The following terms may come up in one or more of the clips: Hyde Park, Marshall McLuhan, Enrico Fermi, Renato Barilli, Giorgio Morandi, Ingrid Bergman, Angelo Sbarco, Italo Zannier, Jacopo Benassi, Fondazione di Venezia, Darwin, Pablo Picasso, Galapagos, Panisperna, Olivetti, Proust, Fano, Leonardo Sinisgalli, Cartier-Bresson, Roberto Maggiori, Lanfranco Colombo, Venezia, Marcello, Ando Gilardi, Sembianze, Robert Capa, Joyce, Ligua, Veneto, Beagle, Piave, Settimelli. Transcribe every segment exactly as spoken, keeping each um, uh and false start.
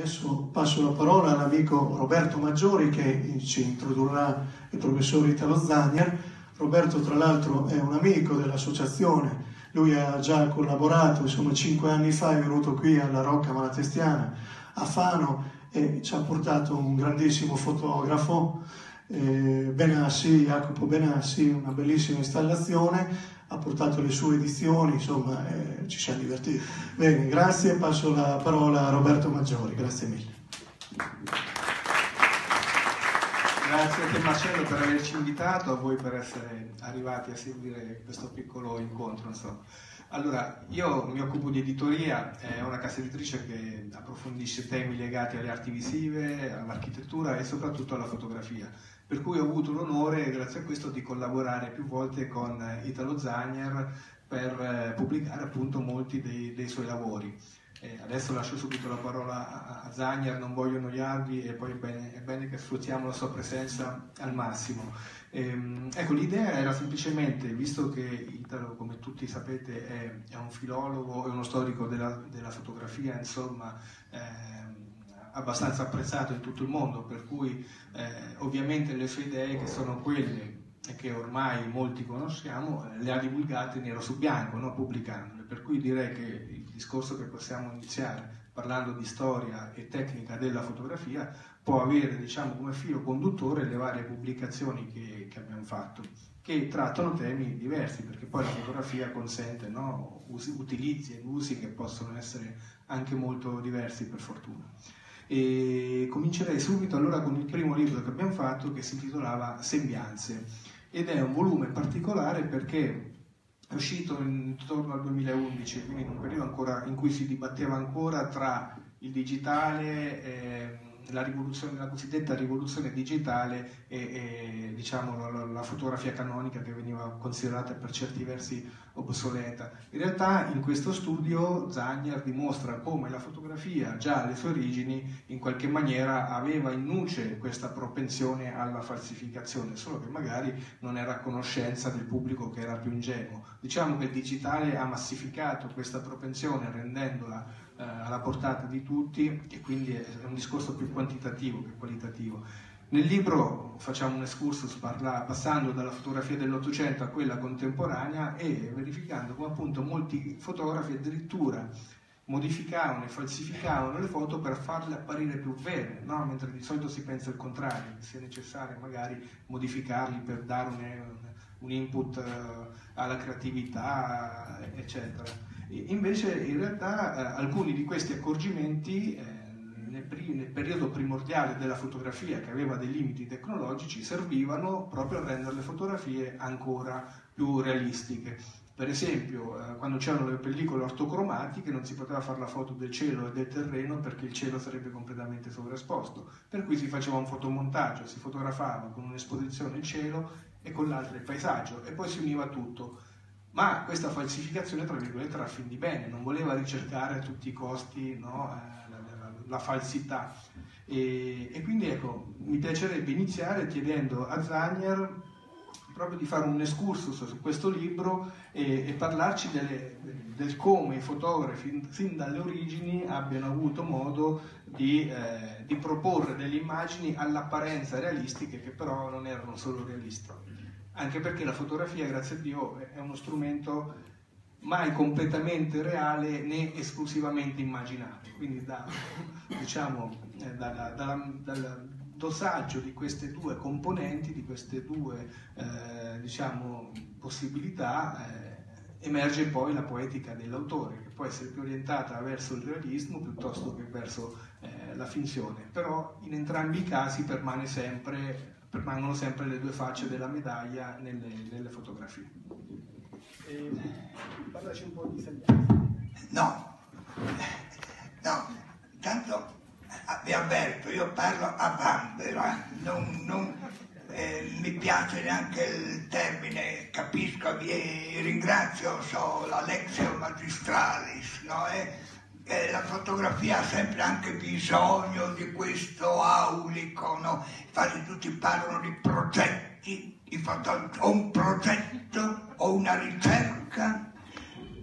Adesso passo la parola all'amico Roberto Maggiori che ci introdurrà il professor Italo Zannier. Roberto tra l'altro è un amico dell'associazione, lui ha già collaborato, insomma cinque anni fa è venuto qui alla Rocca Malatestiana a Fano e ci ha portato un grandissimo fotografo, eh, Benassi, Jacopo Benassi, una bellissima installazione, ha portato le sue edizioni, insomma eh, ci siamo divertiti. Bene, grazie, passo la parola a Roberto Maggiori, grazie mille. Grazie a te Marcello per averci invitato, a voi per essere arrivati a seguire questo piccolo incontro. Insomma. Allora, io mi occupo di editoria, è una casa editrice che approfondisce temi legati alle arti visive, all'architettura e soprattutto alla fotografia, per cui ho avuto l'onore, grazie a questo, di collaborare più volte con Italo Zannier per pubblicare appunto molti dei, dei suoi lavori. E adesso lascio subito la parola a Zannier, non voglio annoiarvi e poi è bene, è bene che sfruttiamo la sua presenza al massimo. Ehm, ecco, l'idea era semplicemente, visto che Italo, come tutti sapete, è, è un filologo, è uno storico della, della fotografia, insomma, ehm, abbastanza apprezzato in tutto il mondo, per cui eh, ovviamente le sue idee, che sono quelle che ormai molti conosciamo, le ha divulgate nero su bianco, no? Pubblicandole, per cui direi che il discorso che possiamo iniziare parlando di storia e tecnica della fotografia può avere, diciamo, come filo conduttore le varie pubblicazioni che, che abbiamo fatto, che trattano temi diversi, perché poi la fotografia consente, no? Usi, utilizzi e usi che possono essere anche molto diversi, per fortuna. E comincerei subito allora con il primo libro che abbiamo fatto, che si intitolava Sembianze, ed è un volume particolare perché è uscito intorno al duemilaundici, quindi in un periodo ancora in cui si dibatteva ancora tra il digitale, eh, la, rivoluzione, la cosiddetta rivoluzione digitale e, e diciamo, la, la fotografia canonica, che veniva considerata per certi versi obsoleta. In realtà in questo studio Zannier dimostra come la fotografia già alle sue origini in qualche maniera aveva in nuce questa propensione alla falsificazione, solo che magari non era a conoscenza del pubblico che era più ingenuo. Diciamo che il digitale ha massificato questa propensione rendendola eh, alla portata di tutti, e quindi è un discorso più quantitativo che qualitativo. Nel libro facciamo un excursus parla, passando dalla fotografia dell'Ottocento a quella contemporanea e verificando come appunto molti fotografi addirittura modificavano e falsificavano le foto per farle apparire più vere, no? Mentre di solito si pensa il contrario, che sia necessario magari modificarli per dare un, un input alla creatività, eccetera. E invece in realtà eh, alcuni di questi accorgimenti eh, nel periodo primordiale della fotografia, che aveva dei limiti tecnologici, servivano proprio a rendere le fotografie ancora più realistiche. Per esempio, quando c'erano le pellicole ortocromatiche non si poteva fare la foto del cielo e del terreno perché il cielo sarebbe completamente sovraesposto, per cui si faceva un fotomontaggio, si fotografava con un'esposizione il cielo e con l'altra il paesaggio e poi si univa tutto. Ma questa falsificazione, tra virgolette, era a fin di bene, non voleva ricercare a tutti i costi, no? La falsità, e, e quindi ecco, mi piacerebbe iniziare chiedendo a Zannier proprio di fare un excursus su questo libro e, e parlarci delle, del come i fotografi sin dalle origini abbiano avuto modo di, eh, di proporre delle immagini all'apparenza realistiche, che però non erano solo realistiche, anche perché la fotografia, grazie a Dio, è uno strumento mai completamente reale né esclusivamente immaginato, quindi da, diciamo, dalla, dalla, dal dosaggio di queste due componenti, di queste due eh, diciamo, possibilità, eh, emerge poi la poetica dell'autore, che può essere più orientata verso il realismo piuttosto che verso eh, la finzione, però in entrambi i casi permane sempre, permangono sempre le due facce della medaglia nelle, nelle fotografie. Eh, parlaci un po' di Sembianze. No, no, tanto vi avverto, io parlo a vanvera, non, non eh, mi piace neanche il termine, capisco, vi ringrazio, so la lectio magistralis, no? Eh, eh, la fotografia ha sempre anche bisogno di questo aulico, no? Infatti tutti parlano di progetti, o un progetto o una ricerca,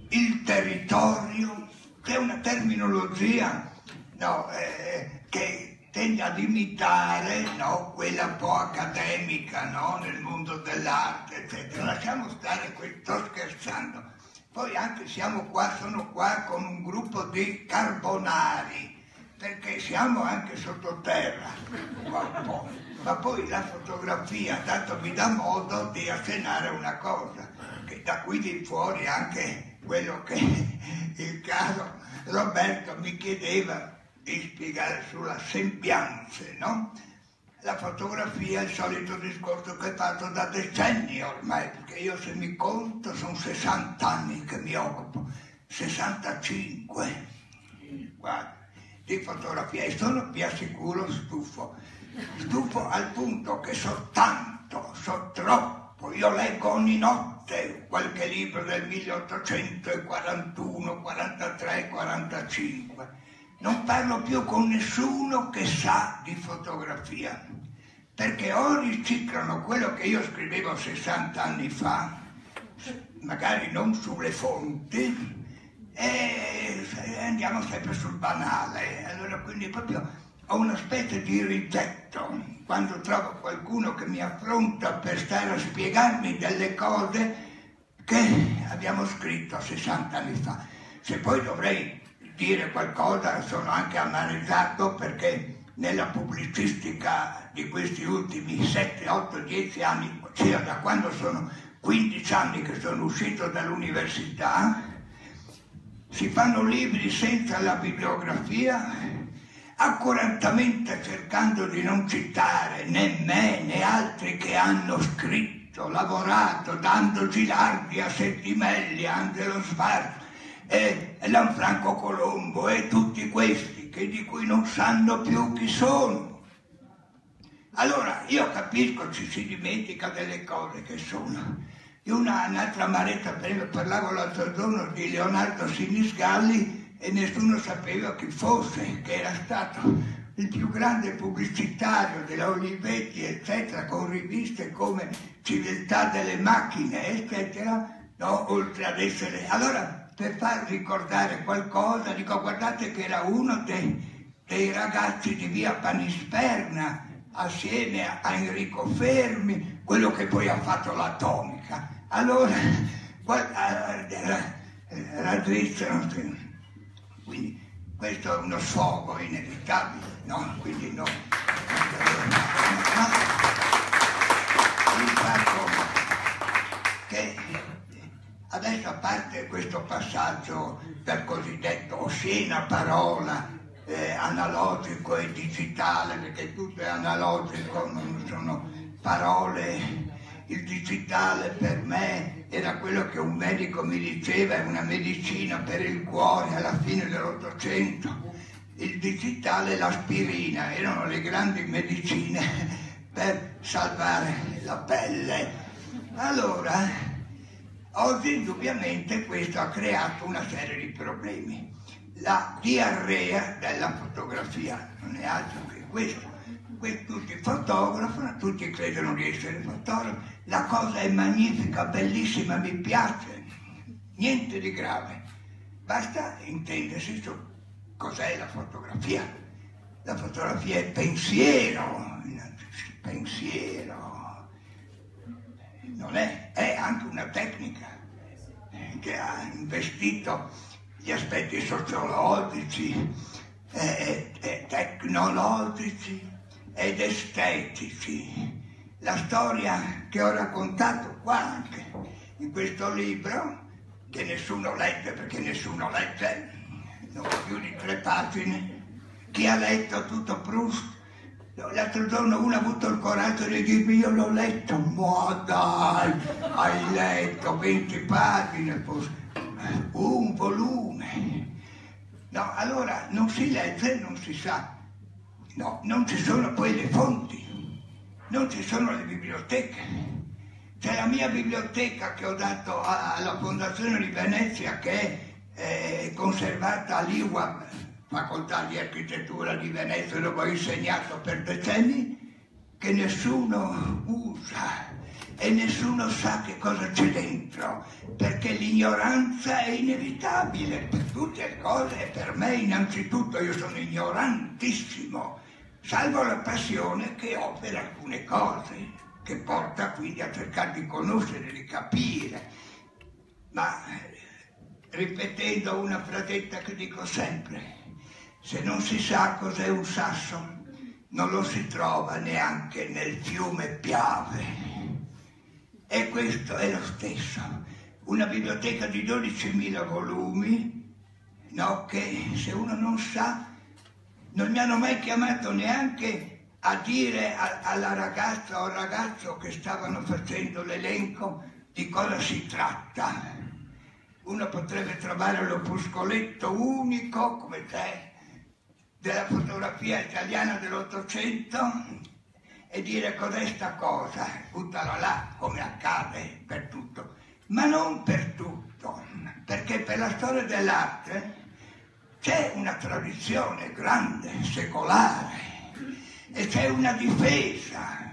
il territorio, c'è una terminologia no, eh, che tende ad imitare, no, quella un po' accademica, no, nel mondo dell'arte, eccetera. Lasciamo stare qui, sto scherzando. Poi anche siamo qua, sono qua con un gruppo di carbonari, perché siamo anche sottoterra, un po'. Ma poi la fotografia tanto mi dà modo di accennare una cosa, che da qui di fuori anche quello che il caro Roberto mi chiedeva di spiegare sulla sembianze, no? La fotografia è il solito discorso che faccio da decenni ormai, perché io se mi conto sono sessanta anni che mi occupo, sessantacinque, guarda, di fotografia, e sono, vi assicuro, stufo. Stufo al punto che so tanto, so troppo. Io leggo ogni notte qualche libro del milleottocentoquarantuno, quarantatré, quarantacinque. Non parlo più con nessuno che sa di fotografia, perché o riciclano quello che io scrivevo sessanta anni fa, magari non sulle fonti, e andiamo sempre sul banale. Allora quindi proprio ho una specie di rigetto quando trovo qualcuno che mi affronta per stare a spiegarmi delle cose che abbiamo scritto sessanta anni fa. Se poi dovrei dire qualcosa sono anche amareggiato, perché nella pubblicistica di questi ultimi sette, otto, dieci anni, cioè da quando sono quindici anni che sono uscito dall'università, si fanno libri senza la bibliografia, accuratamente cercando di non citare né me né altri che hanno scritto, lavorato, da Ando Gilardi a Settimelli, Angelo Sbarco e Lanfranco Colombo e tutti questi che di cui non sanno più chi sono. Allora io capisco, ci si dimentica delle cose che sono. Una, un'altra maretta, parlavo l'altro giorno di Leonardo Sinisgalli e nessuno sapeva chi fosse, che era stato il più grande pubblicitario della Olivetti, eccetera, con riviste come Civiltà delle Macchine, eccetera, no? Oltre ad essere... Allora, per far ricordare qualcosa, dico, guardate che era uno dei, dei ragazzi di via Panisperna, assieme a Enrico Fermi, quello che poi ha fatto l'atomica. Allora, raddrizzano. Quindi questo è uno sfogo inevitabile, no? Quindi no. Il fatto che adesso, a parte questo passaggio per cosiddetto oscena parola, eh, analogico e digitale, perché tutto è analogico, non sono parole. Il digitale per me era quello che un medico mi diceva, è una medicina per il cuore alla fine dell'Ottocento. Il digitale e l'aspirina erano le grandi medicine per salvare la pelle. Allora, oggi indubbiamente questo ha creato una serie di problemi. La diarrea della fotografia, non è altro che questo. Tutti fotografano, tutti credono di essere fotografi, la cosa è magnifica, bellissima, mi piace, niente di grave, basta intendersi su cos'è la fotografia. La fotografia è pensiero, pensiero, non è, è anche una tecnica che ha investito gli aspetti sociologici, eh, eh, tecnologici ed estetici. La storia che ho raccontato qua anche, in questo libro, che nessuno legge perché nessuno legge, non più di tre pagine, chi ha letto tutto Proust? L'altro giorno uno ha avuto il coraggio di dirmi io l'ho letto, ma dai, hai letto venti pagine, un volume. No, allora non si legge, non si sa. No, non ci sono poi le fonti, non ci sono le biblioteche. C'è la mia biblioteca che ho dato alla Fondazione di Venezia, che è conservata a Ligua, facoltà di architettura di Venezia, dove ho insegnato per decenni, che nessuno usa. e nessuno sa che cosa c'è dentro, perché l'ignoranza è inevitabile per tutte le cose e per me innanzitutto. Io sono ignorantissimo, salvo la passione che ho per alcune cose, che porta quindi a cercare di conoscere, di capire. Ma ripetendo una frasetta che dico sempre, se non si sa cos'è un sasso, non lo si trova neanche nel fiume Piave. E questo è lo stesso, una biblioteca di dodicimila volumi, no, che se uno non sa, non mi hanno mai chiamato neanche a dire a, alla ragazza o al ragazzo che stavano facendo l'elenco di cosa si tratta. Uno potrebbe trovare l'opuscoletto unico, come te, della fotografia italiana dell'Ottocento, e dire cos'è sta cosa, buttala là come accade per tutto, ma non per tutto, perché per la storia dell'arte c'è una tradizione grande, secolare, e c'è una difesa.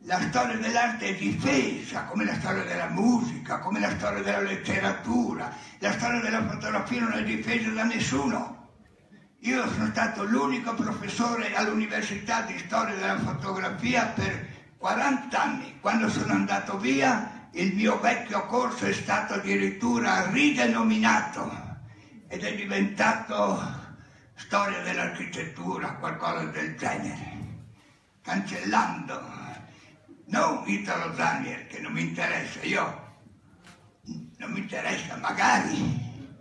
La storia dell'arte è difesa, come la storia della musica, come la storia della letteratura. La storia della fotografia non è difesa da nessuno. Io sono stato l'unico professore all'università di storia della fotografia per quaranta anni. Quando sono andato via, il mio vecchio corso è stato addirittura ridenominato ed è diventato storia dell'architettura, qualcosa del genere, cancellando non Italo Zannier, che non mi interessa, io non mi interessa magari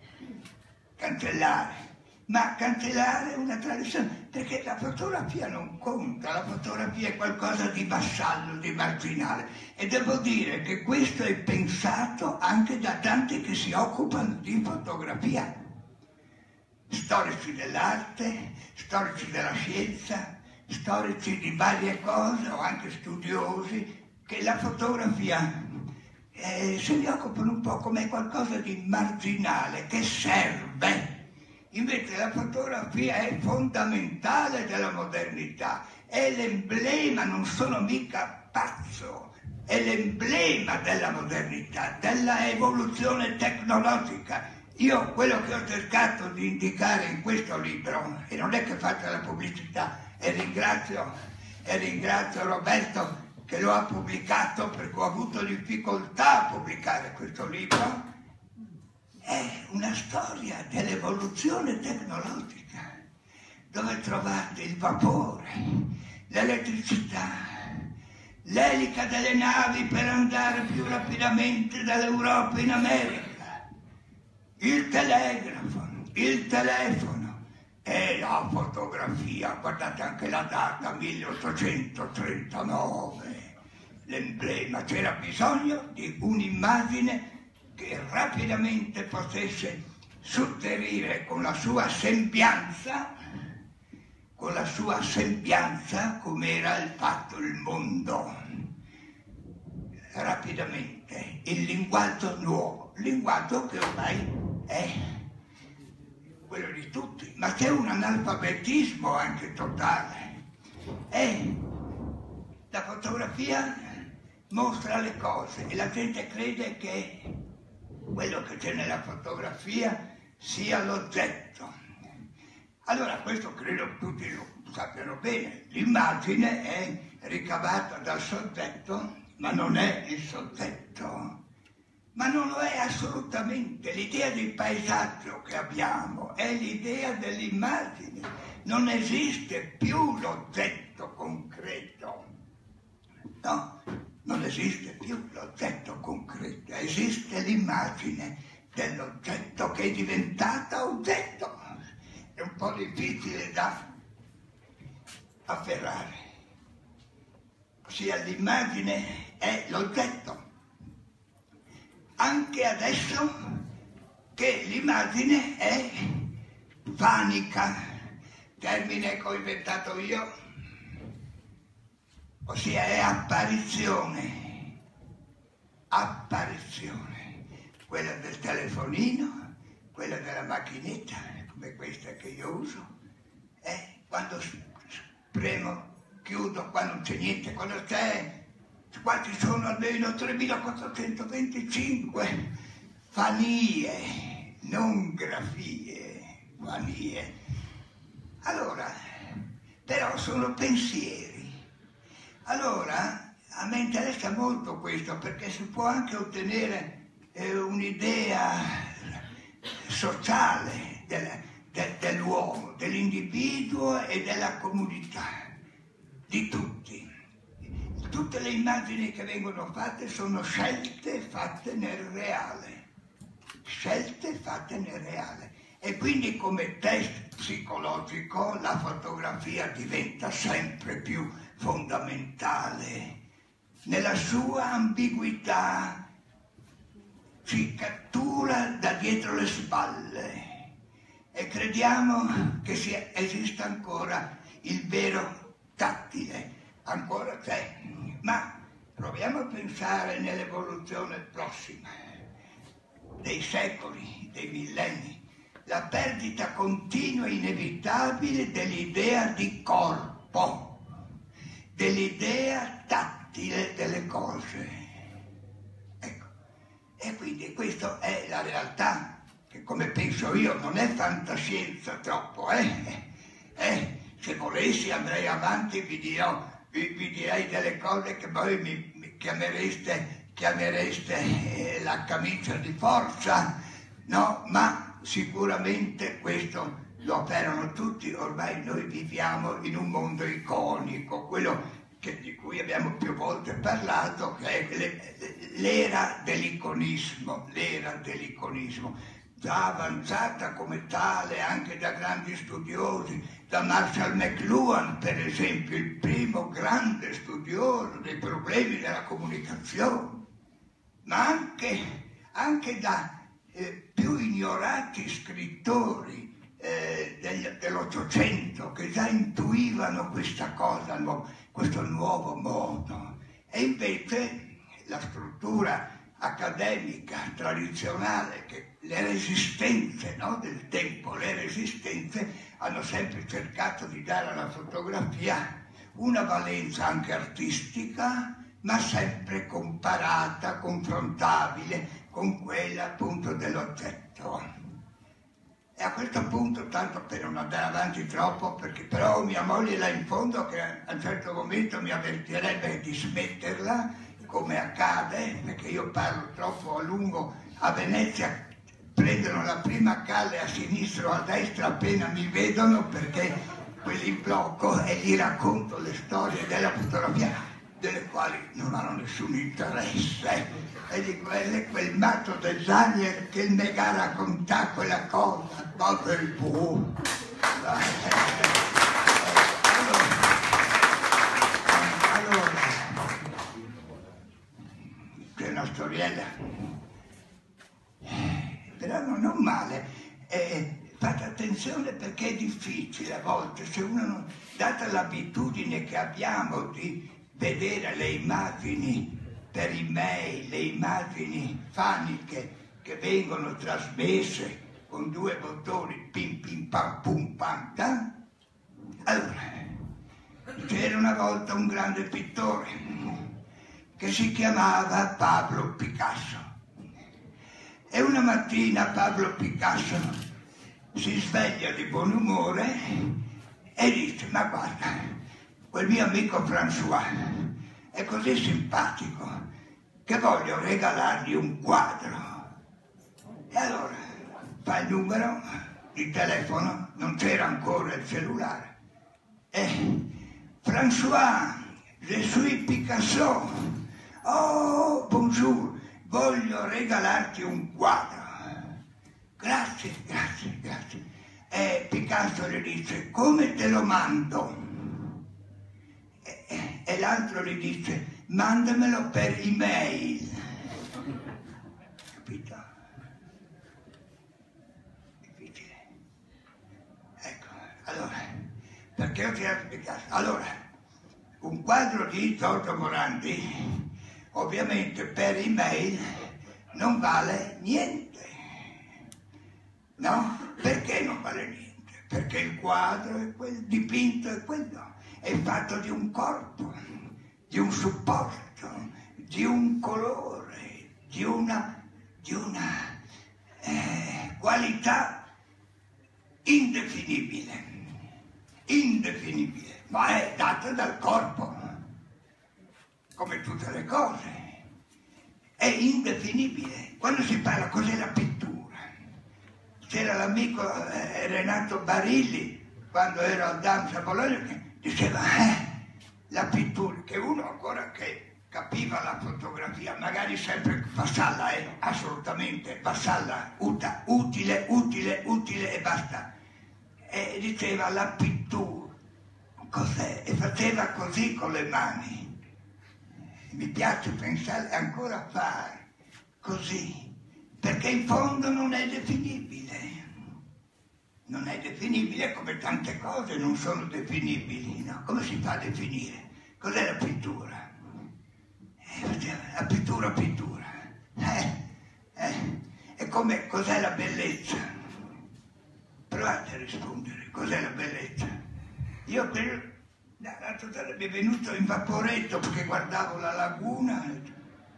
cancellare, ma cancellare una tradizione, perché la fotografia non conta, la fotografia è qualcosa di vassallo, di marginale. E devo dire che questo è pensato anche da tanti che si occupano di fotografia, storici dell'arte, storici della scienza, storici di varie cose, o anche studiosi, che la fotografia eh, se ne occupano un po' come qualcosa di marginale, che serve. Invece la fotografia è fondamentale della modernità, è l'emblema, non sono mica pazzo, è l'emblema della modernità, della evoluzione tecnologica. Io quello che ho cercato di indicare in questo libro, e non è che faccia la pubblicità, e ringrazio, e ringrazio Roberto che lo ha pubblicato, perché ho avuto difficoltà a pubblicare questo libro, è una storia dell'evoluzione tecnologica, dove trovate il vapore, l'elettricità, l'elica delle navi per andare più rapidamente dall'Europa in America, il telegrafo, il telefono e la fotografia. Guardate anche la data, milleottocentotrentanove, l'emblema. C'era bisogno di un'immagine che rapidamente potesse suggerire con la sua sembianza, con la sua sembianza, come era il fatto il mondo. Rapidamente, il linguaggio nuovo, linguaggio che ormai è quello di tutti, ma c'è un analfabetismo anche totale. E la fotografia mostra le cose e la gente crede che quello che c'è nella fotografia sia l'oggetto. Allora, questo credo tutti lo sappiano bene, l'immagine è ricavata dal soggetto, ma non è il soggetto, ma non lo è assolutamente. L'idea di paesaggio che abbiamo è l'idea dell'immagine, non esiste più l'oggetto concreto, no? Non esiste più l'oggetto concreto, esiste l'immagine dell'oggetto che è diventata oggetto. È un po' difficile da afferrare. Ossia, l'immagine è l'oggetto. Anche adesso che l'immagine è vanica, termine che ho inventato io, ossia è apparizione, apparizione, quella del telefonino, quella della macchinetta, come questa che io uso, e quando premo, chiudo, qua non c'è niente, quando c'è qua ci sono almeno tremilaquattrocentoventicinque fanie, non grafie, fanie. Allora, però sono pensieri. Allora, a me interessa molto questo, perché si può anche ottenere eh, un'idea sociale della, de, dell'uomo, dell'individuo e della comunità, di tutti. Tutte le immagini che vengono fatte sono scelte fatte nel reale, scelte fatte nel reale. E quindi come test psicologico la fotografia diventa sempre più fondamentale nella sua ambiguità. Ci cattura da dietro le spalle e crediamo che sia, esista ancora il vero tattile, ancora c'è, ma proviamo a pensare nell'evoluzione prossima, dei secoli, dei millenni, la perdita continua e inevitabile dell'idea di corpo, dell'idea tattile delle cose. E quindi questa è la realtà, che come penso io non è fantascienza troppo, eh? eh? Se volessi andrei avanti e vi, vi, vi direi delle cose che voi mi, mi chiamereste, chiamereste eh, la camicia di forza, no? Ma sicuramente questo lo operano tutti, ormai noi viviamo in un mondo iconico, quello Che, di cui abbiamo più volte parlato, che è l'era dell'iconismo, l'era dell'iconismo, già avanzata come tale anche da grandi studiosi, da Marshall McLuhan per esempio, il primo grande studioso dei problemi della comunicazione, ma anche, anche da eh, più ignorati scrittori eh, dell'Ottocento che già intuivano questa cosa, no? Questo nuovo mondo. E invece la struttura accademica tradizionale, che le resistenze, no, del tempo, le resistenze hanno sempre cercato di dare alla fotografia una valenza anche artistica, ma sempre comparata, confrontabile con quella appunto dell'oggetto. E a questo punto, tanto per non andare avanti troppo, perché però mia moglie là in fondo che a un certo momento mi avvertirebbe di smetterla, come accade, perché io parlo troppo a lungo, a Venezia prendono la prima calle a sinistra o a destra appena mi vedono, perché quelli in blocco, e gli racconto le storie della fotografia, delle quali non hanno nessun interesse, e di quelle, quel matto del Zannier che mi ha raccontato quella cosa, ma per il buon. Allora, c'è una storiella, però non male, eh, fate attenzione perché è difficile a volte, se uno non, data l'abitudine che abbiamo di vedere le immagini per email, le immagini faniche che vengono trasmesse con due bottoni pim pim pam pum pam ta. Allora, c'era una volta un grande pittore che si chiamava Pablo Picasso e una mattina Pablo Picasso si sveglia di buon umore e dice: ma guarda, quel mio amico François è così simpatico che voglio regalargli un quadro. E allora fa il numero di telefono, non c'era ancora il cellulare, e François, je suis Picasso, oh bonjour, voglio regalarti un quadro. Grazie, grazie, grazie. E Picasso gli dice: come te lo mando? E l'altro gli dice: mandamelo per email. Capito? Difficile. Ecco, allora, perché ho tirato di casa? Allora, un quadro di Giorgio Morandi, ovviamente per email, non vale niente. No? Perché non vale niente? Perché il quadro è quel, il dipinto è quello. È fatto di un corpo, di un supporto, di un colore, di una, di una eh, qualità indefinibile, indefinibile, ma è data dal corpo, come tutte le cose. È indefinibile. Quando si parla cos'è la pittura, c'era l'amico eh, Renato Barilli, quando ero a Dams a Bologna, che diceva eh, la pittura, che uno ancora che capiva la fotografia, magari sempre Vassalla è assolutamente Vassalla, uta, utile, utile, utile e basta, e diceva la pittura cos'è, e faceva così con le mani. Mi piace pensare ancora a fare così, perché in fondo non è definibile, non è definibile, come tante cose non sono definibili, no? Come si fa a definire? Cos'è la pittura? Eh, la pittura, pittura. Eh, eh. E come, cos'è la bellezza? Provate a rispondere, cos'è la bellezza? Io credo... L'altro sarebbe è venuto in vaporetto perché guardavo la laguna.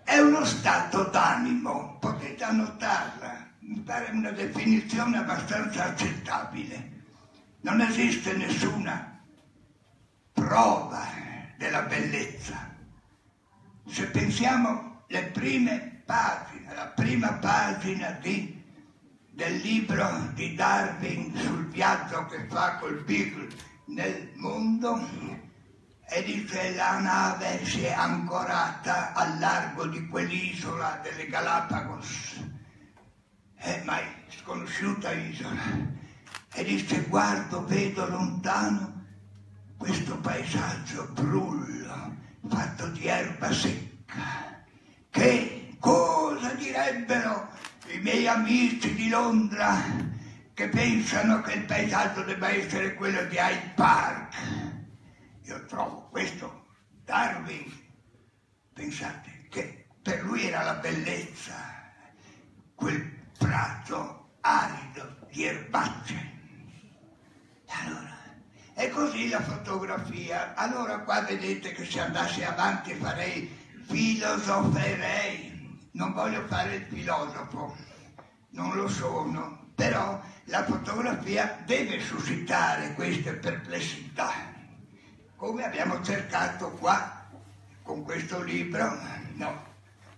È uno stato d'animo, potete annotarla, mi pare una definizione abbastanza accettabile. Non esiste nessuna prova della bellezza. Se pensiamo alle prime pagine, la prima pagina di, del libro di Darwin sul viaggio che fa col Beagle nel mondo, e dice la nave si è ancorata al largo di quell'isola delle Galapagos, è mai sconosciuta isola, e dice guardo, vedo lontano questo paesaggio brullo fatto di erba secca, che cosa direbbero i miei amici di Londra che pensano che il paesaggio debba essere quello di Hyde Park. Io trovo questo Darwin, pensate, che per lui era la bellezza, quel prato arido di erbacce. Allora, è così la fotografia. Allora qua vedete che se andassi avanti farei, filosoferei. Non voglio fare il filosofo, non lo sono. Però la fotografia deve suscitare queste perplessità, come abbiamo cercato qua con questo libro, no?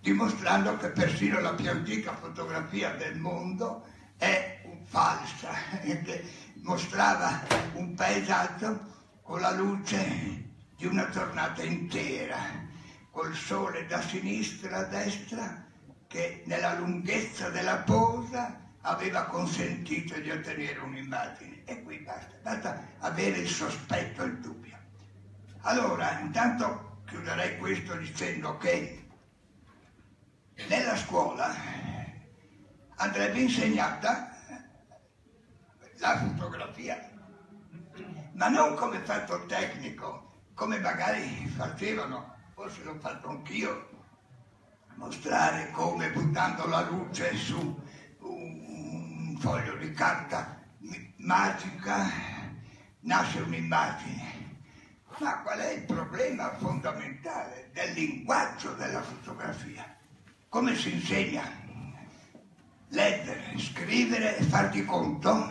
Dimostrando che persino la più antica fotografia del mondo è falsa, che mostrava un paesaggio con la luce di una giornata intera, col sole da sinistra a destra, che nella lunghezza della posa aveva consentito di ottenere un'immagine. E qui basta, basta avere il sospetto e il dubbio. Allora, intanto chiuderei questo dicendo che nella scuola andrebbe insegnata la fotografia, ma non come fatto tecnico, come magari facevano, forse l'ho fatto anch'io, mostrare come buttando la luce su foglio di carta magica nasce un'immagine. Ma qual è il problema fondamentale del linguaggio della fotografia? Come si insegna? Leggere, scrivere e far di conto?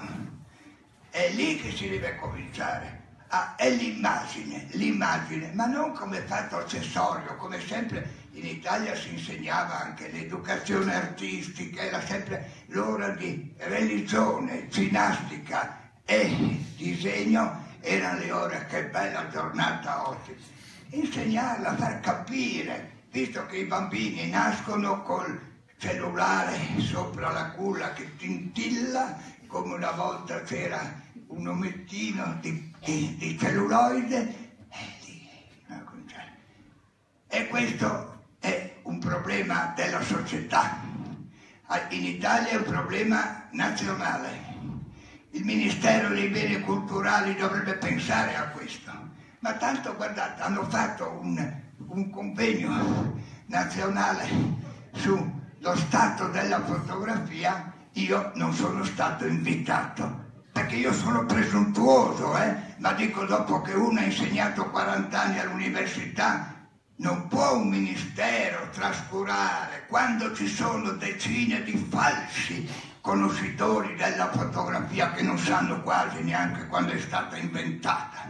È lì che si deve cominciare. Ah, è l'immagine, l'immagine, ma non come fatto accessorio, come sempre. In Italia si insegnava anche l'educazione artistica, era sempre l'ora di religione, ginnastica e disegno, erano le ore, che bella giornata oggi. Insegnarla, far capire, visto che i bambini nascono col cellulare sopra la culla che tintilla, come una volta c'era un omettino di, di, di celluloide, e questo è un problema della società. In Italia è un problema nazionale. Il Ministero dei Beni Culturali dovrebbe pensare a questo. Ma tanto, guardate, hanno fatto un, un convegno nazionale sullo stato della fotografia. Io non sono stato invitato, perché io sono presuntuoso, eh? Ma dico, dopo che uno ha insegnato quaranta anni all'università, Non può un ministero trascurare, quando ci sono decine di falsi conoscitori della fotografia che non sanno quasi neanche quando è stata inventata.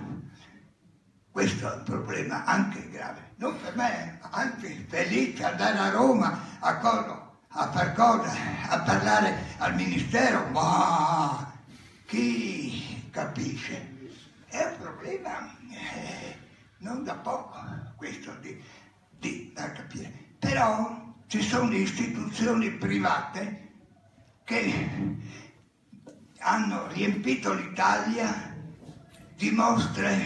Questo è un problema anche grave. Non per me, anzi, felice andare a Roma a, cosa, a far cosa? A parlare al ministero? Ma chi capisce? È un problema eh, non da poco. Questo di, di da capire. Però ci sono istituzioni private che hanno riempito l'Italia di mostre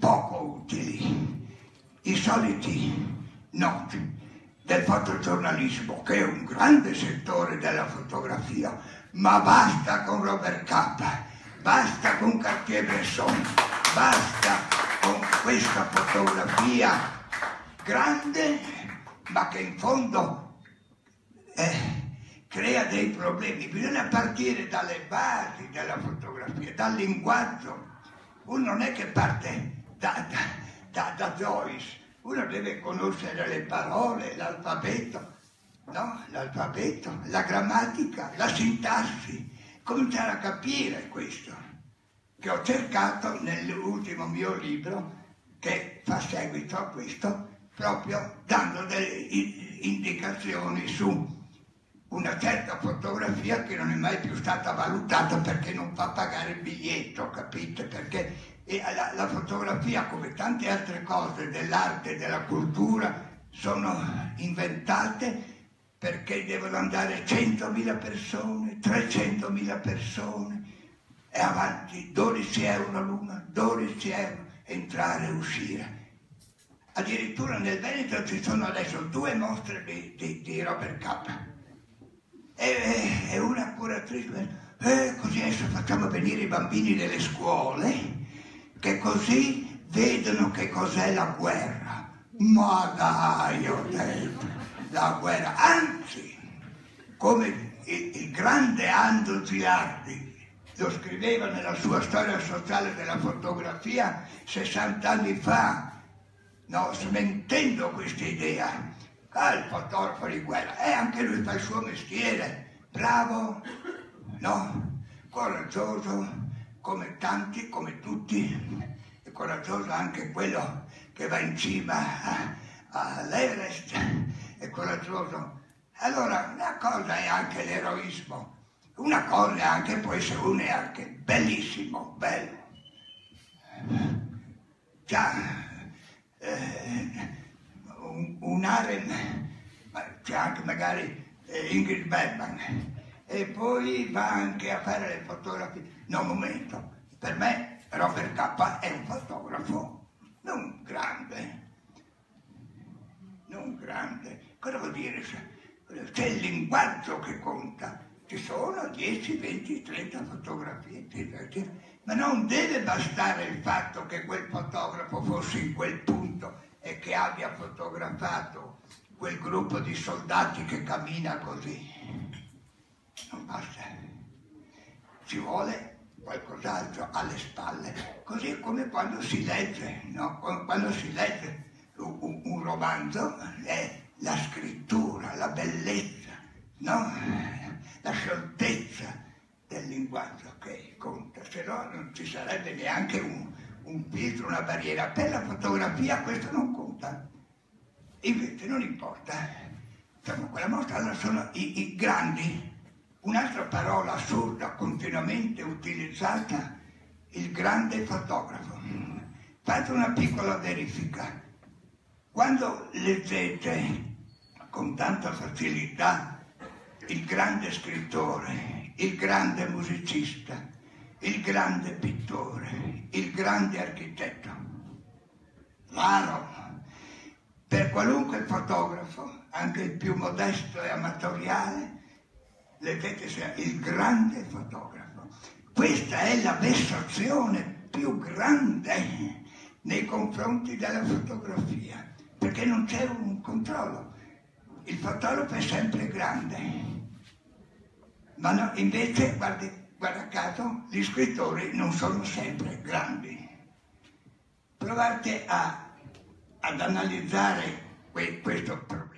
poco utili, i soliti noti del fotogiornalismo, che è un grande settore della fotografia, ma basta con Robert Capa, basta con Cartier-Bresson, basta con questa fotografia grande, ma che in fondo eh, crea dei problemi. Bisogna partire dalle basi della fotografia, dal linguaggio. Uno non è che parte da, da, da, da Joyce, uno deve conoscere le parole, l'alfabeto, no? L'alfabeto, la grammatica, la sintassi, cominciare a capire questo. Che ho cercato nell'ultimo mio libro, che fa seguito a questo, proprio dando delle indicazioni su una certa fotografia che non è mai più stata valutata perché non fa pagare il biglietto, capite? Perché la, la fotografia, come tante altre cose dell'arte e della cultura, sono inventate perché devono andare centomila persone, trecentomila persone, e avanti, dodici euro l'una, dodici euro, entrare e uscire. Addirittura nel Veneto ci sono adesso due mostre di, di, di Robert Capa. E, e una curatrice, eh, così adesso facciamo venire i bambini delle scuole, che così vedono che cos'è la guerra. Ma dai, ho detto, la guerra. Anzi, come il, il grande Ando Gilardi lo scriveva nella sua storia sociale della fotografia sessanta anni fa, no, smentendo questa idea. Ah, il fotografo di guerra, e eh, anche lui fa il suo mestiere, bravo, no, coraggioso come tanti, come tutti, e coraggioso anche quello che va in cima all'Everest, è coraggioso. Allora una cosa è anche l'eroismo, una cosa anche può essere un è anche bellissimo, bello. Già, eh, un, un harem, c'è anche magari eh, Ingrid Bergman, e poi va anche a fare le fotografie. No, un momento, per me Robert Capa è un fotografo, non grande, non grande. Cosa vuol dire? C'è il linguaggio che conta. Ci sono dieci, venti, trenta fotografie, ma non deve bastare il fatto che quel fotografo fosse in quel punto e che abbia fotografato quel gruppo di soldati che cammina così. Non basta. Ci vuole qualcos'altro alle spalle, così come quando si legge, no? Quando si legge un, un romanzo è la scrittura, la bellezza, no? La scioltezza del linguaggio che conta, se no non ci sarebbe neanche un, un filtro, una barriera. Per la fotografia questo non conta, invece non importa. Diciamo, quella mostra allora sono i, i grandi. Un'altra parola assurda, continuamente utilizzata, il grande fotografo. Fate una piccola verifica. Quando leggete con tanta facilità il grande scrittore, il grande musicista, il grande pittore, il grande architetto, raro, per qualunque fotografo, anche il più modesto e amatoriale, leggete sempre il grande fotografo. Questa è la vessazione più grande nei confronti della fotografia, perché non c'è un controllo. Il fotografo è sempre grande. Ma no, invece, guardi, guarda caso, gli scrittori non sono sempre grandi. Provate a ad analizzare que questo problema.